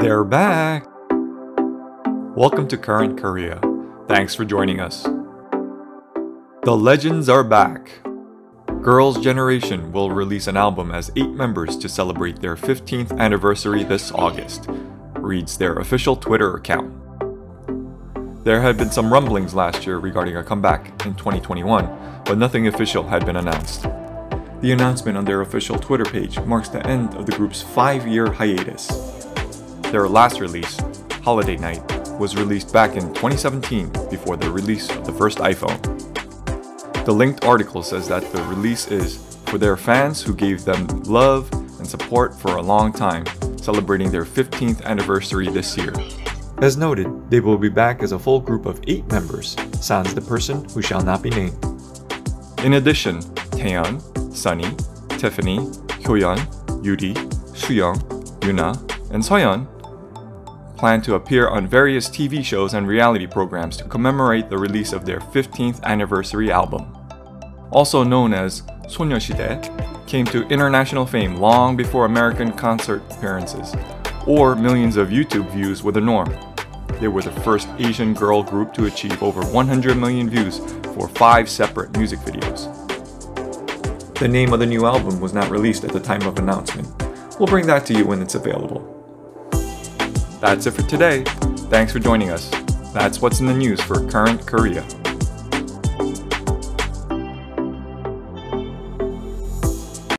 They're back! Welcome to Current Korea. Thanks for joining us. The legends are back. Girls' Generation will release an album as 8 members to celebrate their 15th anniversary this August, reads their official Twitter account. There had been some rumblings last year regarding a comeback in 2021, but nothing official had been announced. The announcement on their official Twitter page marks the end of the group's 5-year hiatus. Their last release, Holiday Night, was released back in 2017 before the release of the first iPhone. The linked article says that the release is for their fans who gave them love and support for a long time, celebrating their 15th anniversary this year. As noted, they will be back as a full group of 8 members, sans the person who shall not be named. In addition, Taeyeon, Sunny, Tiffany, Hyoyeon, Yuri, Sooyoung, Yuna, and Soyeon plan to appear on various TV shows and reality programs to commemorate the release of their 15th anniversary album. Also known as Sonyeoshidae, came to international fame long before American concert appearances or millions of YouTube views were the norm. They were the first Asian girl group to achieve over 100 million views for 5 separate music videos. The name of the new album was not released at the time of announcement. We'll bring that to you when it's available. That's it for today. Thanks for joining us. That's what's in the news for Current Korea.